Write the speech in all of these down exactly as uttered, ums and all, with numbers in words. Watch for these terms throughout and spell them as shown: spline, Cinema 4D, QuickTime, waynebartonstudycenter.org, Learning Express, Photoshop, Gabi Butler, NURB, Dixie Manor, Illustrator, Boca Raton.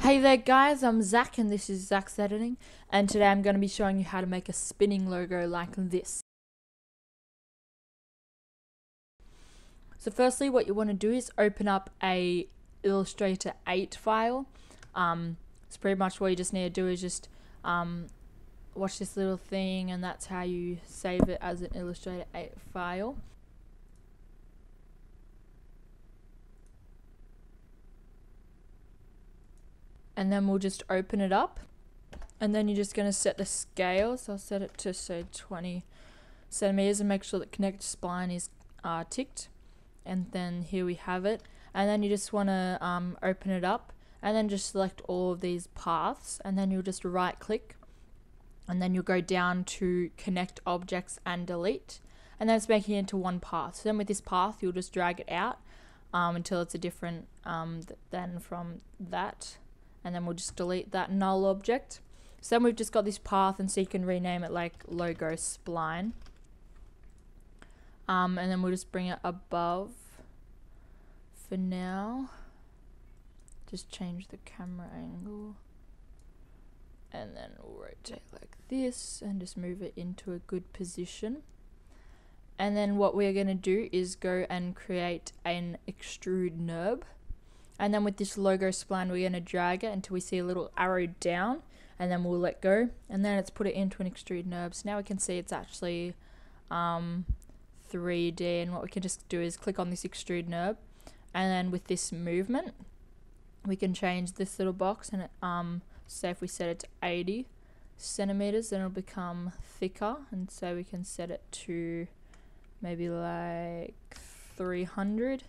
Hey there guys, I'm Zach and this is Zach's Editing, and today I'm going to be showing you how to make a spinning logo like this. So firstly, what you want to do is open up a Illustrator eight file. Um, it's pretty much what you just need to do is just um, watch this little thing, and that's how you save it as an Illustrator eight file. And then we'll just open it up, and then you're just going to set the scale. So I'll set it to, say, twenty centimeters, and make sure that connect spline is uh, ticked. And then here we have it, and then you just want to um, open it up and then just select all of these paths, and then you'll just right click, and then you'll go down to connect objects and delete, and then it's making it into one path. So then with this path you'll just drag it out um, until it's a different um, th than from that, and then we'll just delete that null object. So then we've just got this path, and so you can rename it like logo spline. Um, and then we'll just bring it above for now. Just change the camera angle, and then we'll rotate like this and just move it into a good position. And then what we're going to do is go and create an extrude N U R B, and then with this logo spline we're going to drag it until we see a little arrow down, and then we'll let go, and then it's put it into an extrude N U R B. So now we can see it's actually um, three D, and what we can just do is click on this extrude N U R B, and then with this movement we can change this little box, and it, um, say if we set it to eighty centimeters, then it'll become thicker, and so we can set it to maybe like three hundred,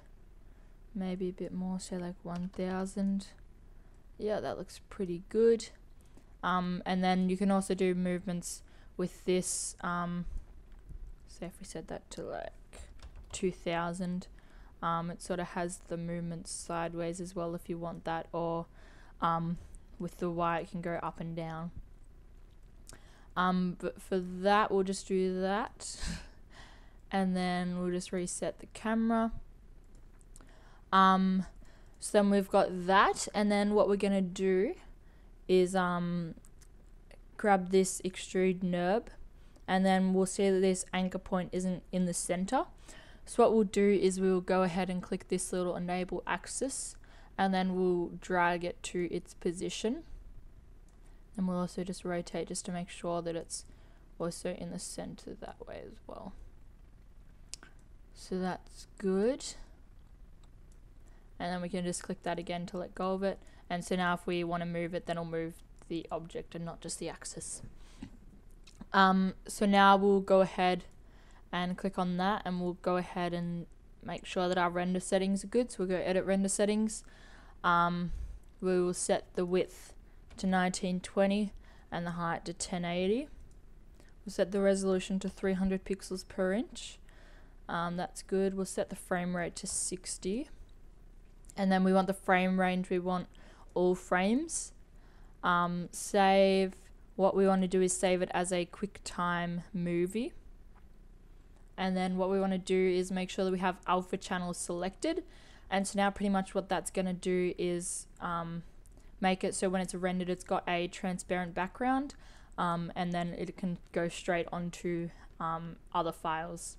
maybe a bit more, so like one thousand. Yeah, that looks pretty good. Um, and then you can also do movements with this. Um, So if we set that to like two thousand, um, it sort of has the movement sideways as well if you want that, or um, with the Y it can go up and down. Um, but for that we'll just do that, and then we'll just reset the camera. Um, so then we've got that, and then what we're going to do is um, grab this extrude N U R B, and then we'll see that this anchor point isn't in the center. So what we'll do is we'll go ahead and click this little enable axis, and then we'll drag it to its position, and we'll also just rotate just to make sure that it's also in the center that way as well. So that's good, and then we can just click that again to let go of it, and so now if we want to move it, then it'll move the object and not just the axis. Um, so now we'll go ahead and click on that, and we'll go ahead and make sure that our render settings are good. So we'll go edit render settings. Um, we will set the width to nineteen twenty and the height to ten eighty. We'll set the resolution to three hundred pixels per inch. Um, that's good. We'll set the frame rate to sixty. And then we want the frame range. We want all frames. Um, save. What we want to do is save it as a QuickTime movie, and then what we want to do is make sure that we have alpha channels selected, and so now pretty much what that's going to do is um, make it so when it's rendered it's got a transparent background, um, and then it can go straight onto um, other files.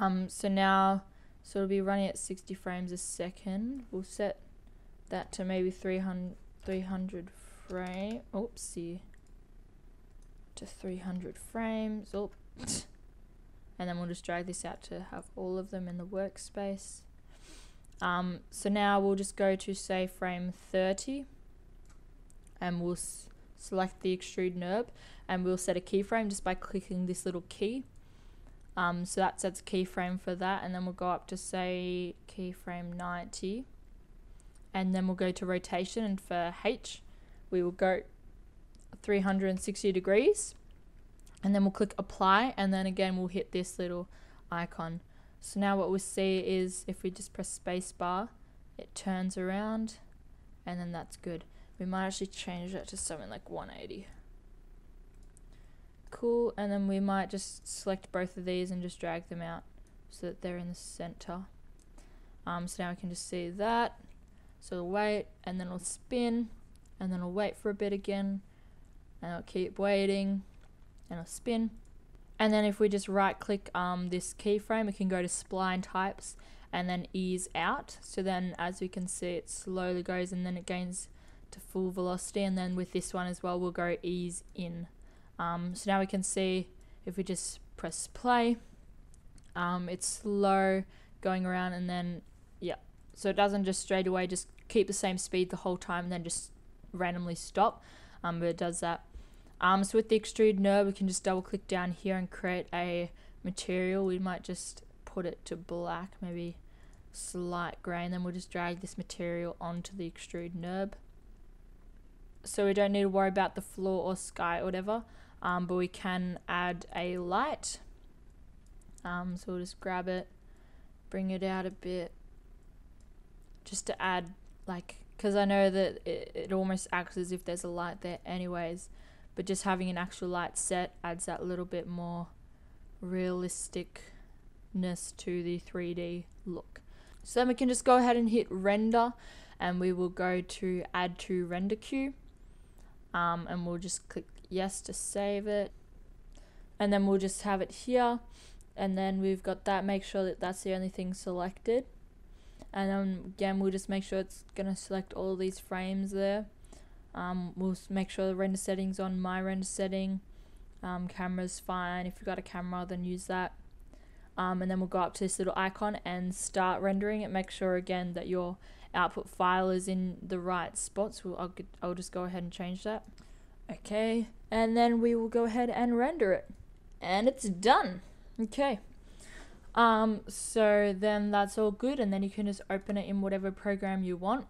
Um, so now, so it'll be running at sixty frames a second. We'll set that to maybe three hundred, three hundred frame, oopsie, to three hundred frames, oh. And then we'll just drag this out to have all of them in the workspace. Um, so now we'll just go to, say, frame thirty, and we'll s select the extrude N U R B, and we'll set a keyframe just by clicking this little key. Um, so that sets a keyframe for that, and then we'll go up to, say, keyframe ninety, and then we'll go to rotation, and for H we will go three hundred sixty degrees, and then we'll click apply, and then again we'll hit this little icon. So now what we'll see is if we just press spacebar, it turns around, and then that's good. We might actually change that to something like one eighty, cool. And then we might just select both of these and just drag them out so that they're in the center. Um, so now we can just see that. So we'll wait, and then we'll spin, and then we'll wait for a bit again, and I'll keep waiting, and I'll spin. And then if we just right click um, this keyframe, we can go to spline types and then ease out. So then as we can see, it slowly goes and then it gains to full velocity. And then with this one as well, we'll go ease in. Um, so now we can see if we just press play, um, it's slow going around, and then yeah. So it doesn't just straight away just keep the same speed the whole time and then just randomly stop, um, but it does that. Um, so with the extrude NURB, we can just double click down here and create a material. We might just put it to black, maybe slight grey, and then we'll just drag this material onto the extrude NURB. So we don't need to worry about the floor or sky or whatever, um, but we can add a light. Um, so we'll just grab it, bring it out a bit, just to add, like, because I know that it, it almost acts as if there's a light there anyways, but just having an actual light set adds that little bit more realisticness to the three D look. So then we can just go ahead and hit render, and we will go to add to render queue, um, and we'll just click yes to save it, and then we'll just have it here, and then we've got that. Make sure that that's the only thing selected. And then again, we'll just make sure it's going to select all these frames there. Um, we'll make sure the render settings on my render setting. Um, camera's fine. If you've got a camera, then use that. Um, and then we'll go up to this little icon and start rendering it. Make sure again that your output file is in the right spot. So we'll, I'll, get, I'll just go ahead and change that. Okay. And then we will go ahead and render it. And it's done. Okay. Um, so then that's all good, and then you can just open it in whatever program you want.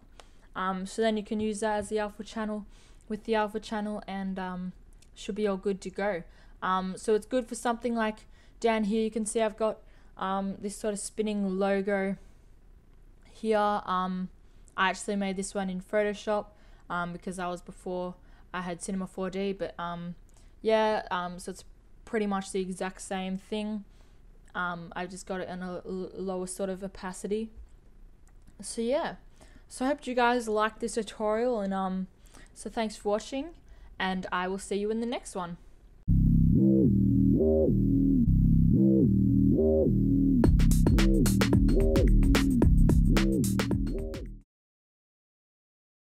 Um, so then you can use that as the alpha channel with the alpha channel, and um, should be all good to go. Um, so it's good for something like down here. You can see I've got um, this sort of spinning logo here. Um, I actually made this one in Photoshop um, because I was before I had Cinema four D, but um, yeah, um, so it's pretty much the exact same thing. Um, I just got it in a lower sort of opacity. So yeah, so I hope you guys liked this tutorial, and um, so thanks for watching, and I will see you in the next one.